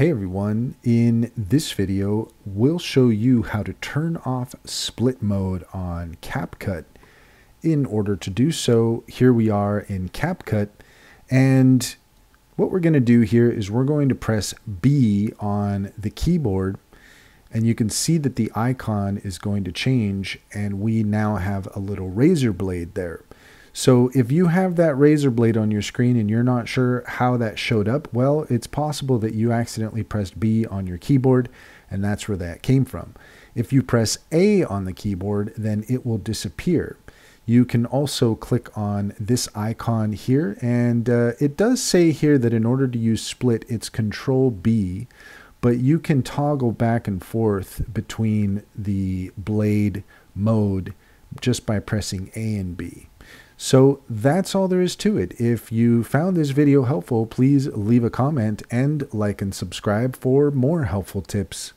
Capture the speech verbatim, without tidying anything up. Hey everyone, in this video we'll show you how to turn off split mode on CapCut. In order to do so, here we are in CapCut, and what we're going to do here is we're going to press B on the keyboard, and you can see that the icon is going to change and we now have a little razor blade there. So if you have that razor blade on your screen and you're not sure how that showed up, well, it's possible that you accidentally pressed B on your keyboard and that's where that came from. If you press A on the keyboard, then it will disappear. You can also click on this icon here, and uh, it does say here that in order to use split, it's Control B, but you can toggle back and forth between the blade mode just by pressing A and B. So that's all there is to it. If you found this video helpful, please leave a comment and like and subscribe for more helpful tips.